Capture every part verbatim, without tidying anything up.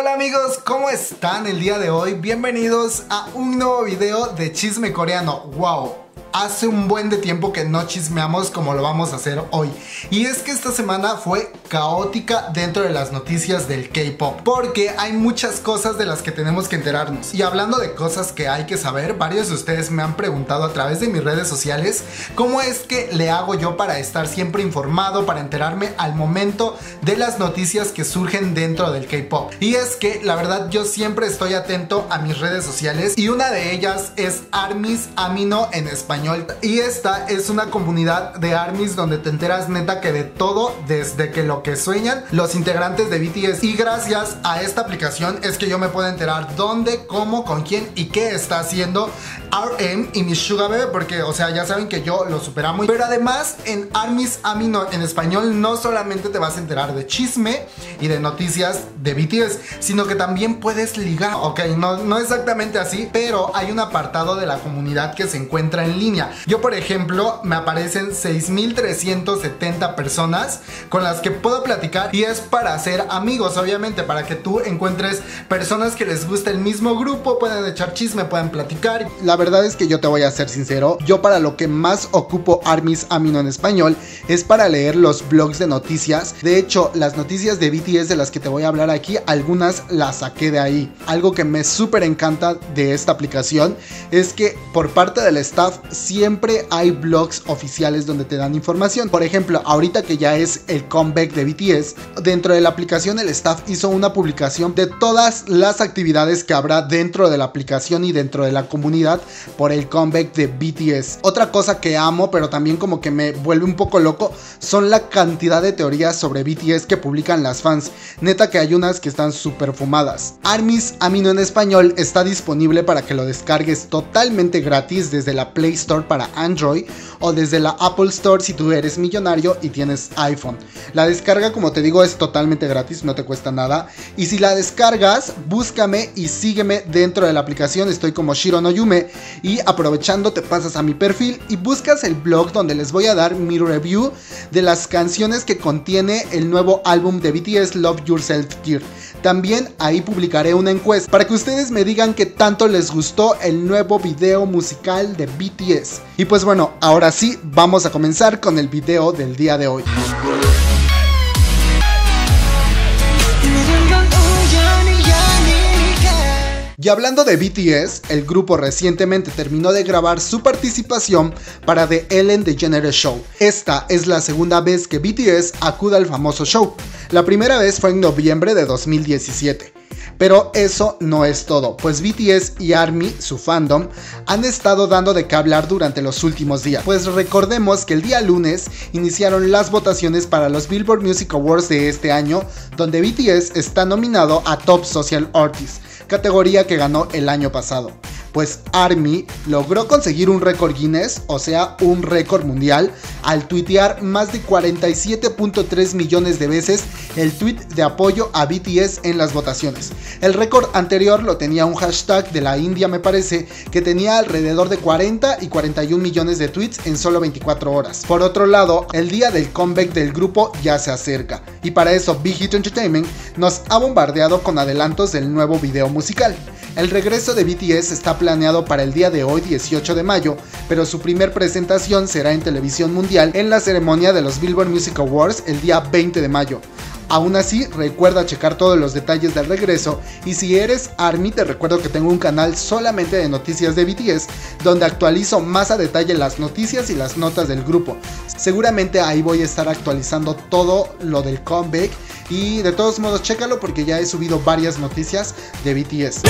Hola amigos, ¿cómo están el día de hoy? Bienvenidos a un nuevo video de chisme coreano. ¡Wow! Hace un buen de tiempo que no chismeamos como lo vamos a hacer hoy. Y es que esta semana fue caótica dentro de las noticias del K-pop, porque hay muchas cosas de las que tenemos que enterarnos. Y hablando de cosas que hay que saber, varios de ustedes me han preguntado a través de mis redes sociales cómo es que le hago yo para estar siempre informado, para enterarme al momento de las noticias que surgen dentro del K-pop. Y es que la verdad yo siempre estoy atento a mis redes sociales, y una de ellas es Army Amino en español. Y esta es una comunidad de ARMYs donde te enteras neta que de todo, desde que lo que sueñan los integrantes de B T S. Y gracias a esta aplicación es que yo me puedo enterar dónde, cómo, con quién y qué está haciendo R M y mi Suga Bebe, porque o sea ya saben que yo lo super amo. Pero además en ARMYs Amino en español no solamente te vas a enterar de chisme y de noticias de B T S, sino que también puedes ligar. Ok, no, no exactamente así, pero hay un apartado de la comunidad que se encuentra en línea. Yo, por ejemplo, me aparecen seis mil trescientas setenta personas con las que puedo platicar, y es para hacer amigos, obviamente, para que tú encuentres personas que les gusta el mismo grupo, pueden echar chisme, pueden platicar. La verdad es que yo te voy a ser sincero, yo para lo que más ocupo Armys Amino en español es para leer los blogs de noticias. De hecho, las noticias de B T S de las que te voy a hablar aquí, algunas las saqué de ahí. Algo que me súper encanta de esta aplicación es que por parte del staff siempre hay blogs oficiales donde te dan información. Por ejemplo, ahorita que ya es el comeback de B T S, dentro de la aplicación el staff hizo una publicación de todas las actividades que habrá dentro de la aplicación y dentro de la comunidad por el comeback de B T S. Otra cosa que amo, pero también como que me vuelve un poco loco, son la cantidad de teorías sobre B T S que publican las fans. Neta que hay unas que están súper fumadas. Armys Amino en español está disponible para que lo descargues totalmente gratis desde la Play Store para Android o desde la Apple Store si tú eres millonario y tienes iPhone. La descarga, como te digo, es totalmente gratis, no te cuesta nada. Y si la descargas, búscame y sígueme dentro de la aplicación. Estoy como Shiro no Yume, y aprovechando te pasas a mi perfil y buscas el blog donde les voy a dar mi review de las canciones que contiene el nuevo álbum de B T S, Love Yourself Dear. También ahí publicaré una encuesta para que ustedes me digan qué tanto les gustó el nuevo video musical de B T S. Y pues bueno, ahora sí, vamos a comenzar con el video del día de hoy. Y hablando de B T S, el grupo recientemente terminó de grabar su participación para The Ellen DeGeneres Show. Esta es la segunda vez que B T S acude al famoso show. La primera vez fue en noviembre de dos mil diecisiete. Pero eso no es todo, pues B T S y ARMY, su fandom, han estado dando de qué hablar durante los últimos días. Pues recordemos que el día lunes iniciaron las votaciones para los Billboard Music Awards de este año, donde B T S está nominado a Top Social Artist, categoría que ganó el año pasado. Pues ARMY logró conseguir un récord Guinness, o sea un récord mundial, al tuitear más de cuarenta y siete punto tres millones de veces el tweet de apoyo a B T S en las votaciones. El récord anterior lo tenía un hashtag de la India, me parece, que tenía alrededor de cuarenta y cuarenta y un millones de tweets en solo veinticuatro horas. Por otro lado, el día del comeback del grupo ya se acerca, y para eso Big Bang nos ha bombardeado con adelantos del nuevo video musical. El regreso de B T S está planeado para el día de hoy, dieciocho de mayo, pero su primer presentación será en televisión mundial en la ceremonia de los Billboard Music Awards el día veinte de mayo. Aún así, recuerda checar todos los detalles del regreso, y si eres ARMY te recuerdo que tengo un canal solamente de noticias de B T S donde actualizo más a detalle las noticias y las notas del grupo. Seguramente ahí voy a estar actualizando todo lo del comeback, y de todos modos chécalo porque ya he subido varias noticias de B T S.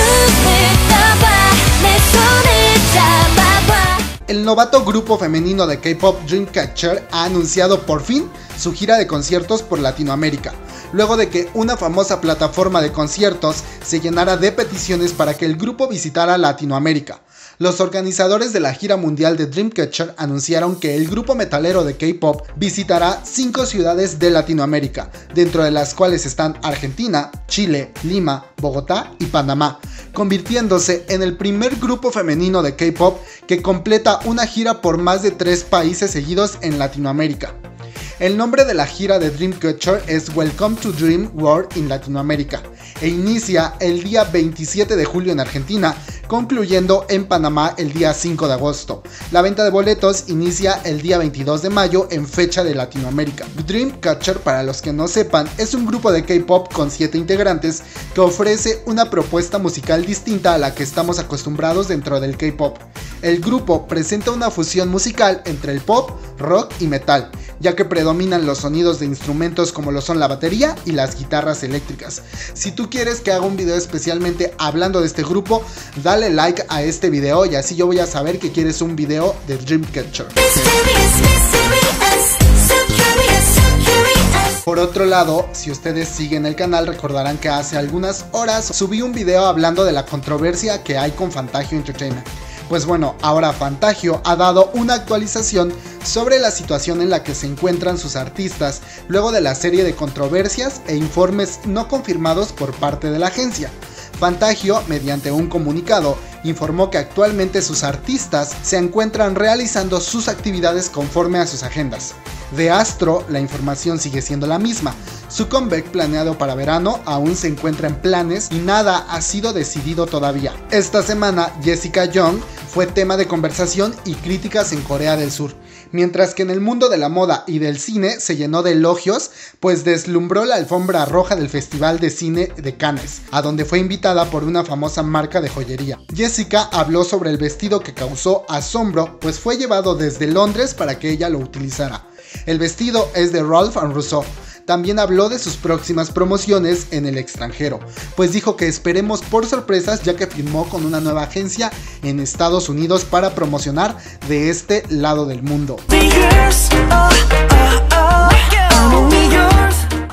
El novato grupo femenino de K-pop Dreamcatcher ha anunciado por fin su gira de conciertos por Latinoamérica, luego de que una famosa plataforma de conciertos se llenara de peticiones para que el grupo visitara Latinoamérica. Los organizadores de la gira mundial de Dreamcatcher anunciaron que el grupo metalero de K-pop visitará cinco ciudades de Latinoamérica, dentro de las cuales están Argentina, Chile, Lima, Bogotá y Panamá, convirtiéndose en el primer grupo femenino de K-pop que completa una gira por más de tres países seguidos en Latinoamérica. El nombre de la gira de Dreamcatcher es Welcome to Dream World in Latinoamérica. e inicia el día veintisiete de julio en Argentina, concluyendo en Panamá el día cinco de agosto. La venta de boletos inicia el día veintidós de mayo en fecha de Latinoamérica. Dreamcatcher, para los que no sepan, es un grupo de K-pop con siete integrantes que ofrece una propuesta musical distinta a la que estamos acostumbrados dentro del K-pop. El grupo presenta una fusión musical entre el pop, rock y metal, ya que predominan los sonidos de instrumentos como lo son la batería y las guitarras eléctricas. Si tú quieres que haga un video especialmente hablando de este grupo, dale like a este video y así yo voy a saber que quieres un video de Dreamcatcher. Por otro lado, si ustedes siguen el canal recordarán que hace algunas horas subí un video hablando de la controversia que hay con Fantagio Entertainment. Pues bueno, ahora Fantagio ha dado una actualización sobre la situación en la que se encuentran sus artistas luego de la serie de controversias e informes no confirmados por parte de la agencia. Fantagio, mediante un comunicado, informó que actualmente sus artistas se encuentran realizando sus actividades conforme a sus agendas. De Astro, la información sigue siendo la misma. Su comeback planeado para verano aún se encuentra en planes y nada ha sido decidido todavía. Esta semana, Jessica Jung fue tema de conversación y críticas en Corea del Sur, mientras que en el mundo de la moda y del cine se llenó de elogios, pues deslumbró la alfombra roja del Festival de Cine de Cannes, a donde fue invitada por una famosa marca de joyería. Jessica habló sobre el vestido que causó asombro, pues fue llevado desde Londres para que ella lo utilizara. El vestido es de Ralph and Rousseau. También habló de sus próximas promociones en el extranjero, pues dijo que esperemos por sorpresas, ya que firmó con una nueva agencia en Estados Unidos para promocionar de este lado del mundo.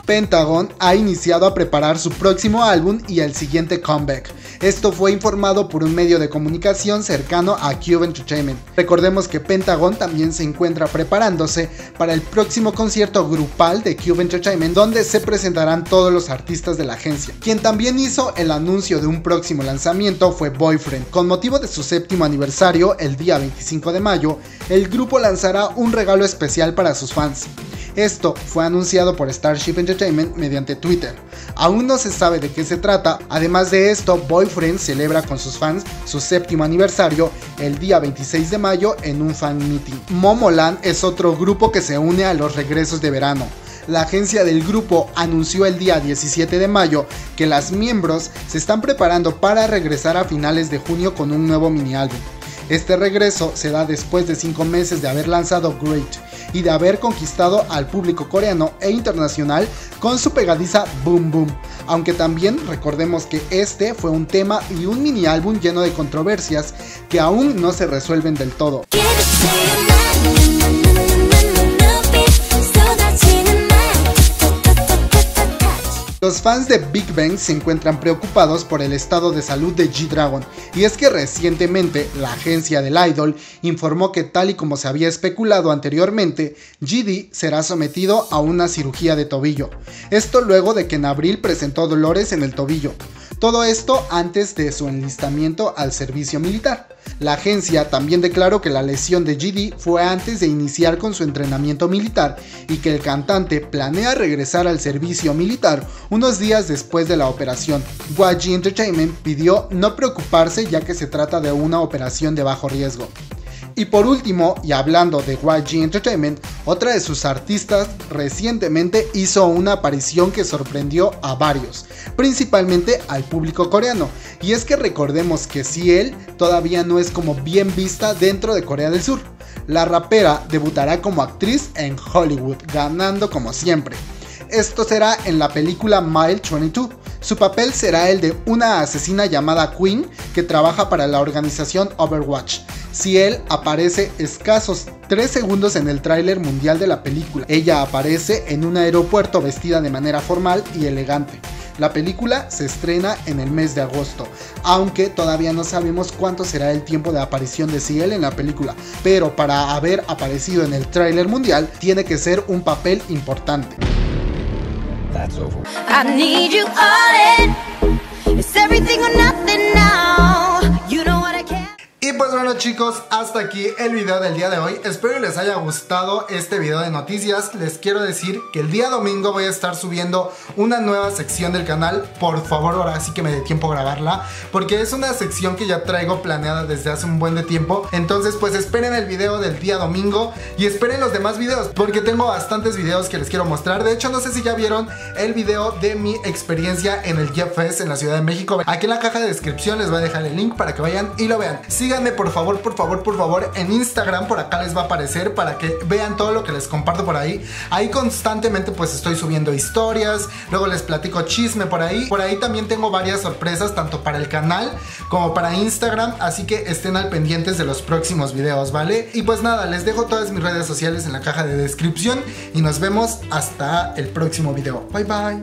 Pentagon ha iniciado a preparar su próximo álbum y el siguiente comeback. Esto fue informado por un medio de comunicación cercano a Cube Entertainment. Recordemos que Pentagon también se encuentra preparándose para el próximo concierto grupal de Cube Entertainment, donde se presentarán todos los artistas de la agencia. Quien también hizo el anuncio de un próximo lanzamiento fue Boyfriend. Con motivo de su séptimo aniversario, el día veinticinco de mayo, el grupo lanzará un regalo especial para sus fans. Esto fue anunciado por Starship Entertainment mediante Twitter. Aún no se sabe de qué se trata. Además de esto, Boyfriend celebra con sus fans su séptimo aniversario el día veintiséis de mayo en un fan meeting. Momoland es otro grupo que se une a los regresos de verano. La agencia del grupo anunció el día diecisiete de mayo que las miembros se están preparando para regresar a finales de junio con un nuevo mini álbum. Este regreso se da después de cinco meses de haber lanzado Great y de haber conquistado al público coreano e internacional con su pegadiza Boom Boom, aunque también recordemos que este fue un tema y un mini álbum lleno de controversias que aún no se resuelven del todo. Los fans de Big Bang se encuentran preocupados por el estado de salud de G-Dragon, y es que recientemente la agencia del idol informó que, tal y como se había especulado anteriormente, G D será sometido a una cirugía de tobillo, esto luego de que en abril presentó dolores en el tobillo, todo esto antes de su enlistamiento al servicio militar. La agencia también declaró que la lesión de G D fue antes de iniciar con su entrenamiento militar y que el cantante planea regresar al servicio militar unos días después de la operación. Y G Entertainment pidió no preocuparse, ya que se trata de una operación de bajo riesgo. Y por último, y hablando de Y G Entertainment, otra de sus artistas recientemente hizo una aparición que sorprendió a varios, principalmente al público coreano, y es que recordemos que C L todavía no es como bien vista dentro de Corea del Sur. La rapera debutará como actriz en Hollywood, ganando como siempre. Esto será en la película Mile veintidós. Su papel será el de una asesina llamada Queen que trabaja para la organización Overwatch. C L aparece escasos tres segundos en el tráiler mundial de la película. Ella aparece en un aeropuerto vestida de manera formal y elegante. La película se estrena en el mes de agosto, aunque todavía no sabemos cuánto será el tiempo de aparición de C L en la película, pero para haber aparecido en el tráiler mundial tiene que ser un papel importante. That's over. I need you all in. It's everything or nothing now. You know what I can. pues bueno, chicos, hasta aquí el video del día de hoy. Espero les haya gustado este video de noticias. Les quiero decir que el día domingo voy a estar subiendo una nueva sección del canal. Por favor, ahora sí que me dé tiempo grabarla, porque es una sección que ya traigo planeada desde hace un buen de tiempo. Entonces pues esperen el video del día domingo y esperen los demás videos, porque tengo bastantes videos que les quiero mostrar. De hecho, no sé si ya vieron el video de mi experiencia en el G F Fest en la Ciudad de México. Aquí en la caja de descripción les voy a dejar el link para que vayan y lo vean. Síganme por favor, por favor, por favor en Instagram, por acá les va a aparecer, para que vean todo lo que les comparto por ahí. Ahí constantemente pues estoy subiendo historias, luego les platico chisme por ahí. Por ahí también tengo varias sorpresas, tanto para el canal como para Instagram, así que estén al pendientes de los próximos videos, ¿vale? Y pues nada, les dejo todas mis redes sociales en la caja de descripción y nos vemos hasta el próximo video. Bye bye.